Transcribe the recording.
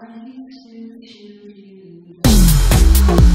I used to you.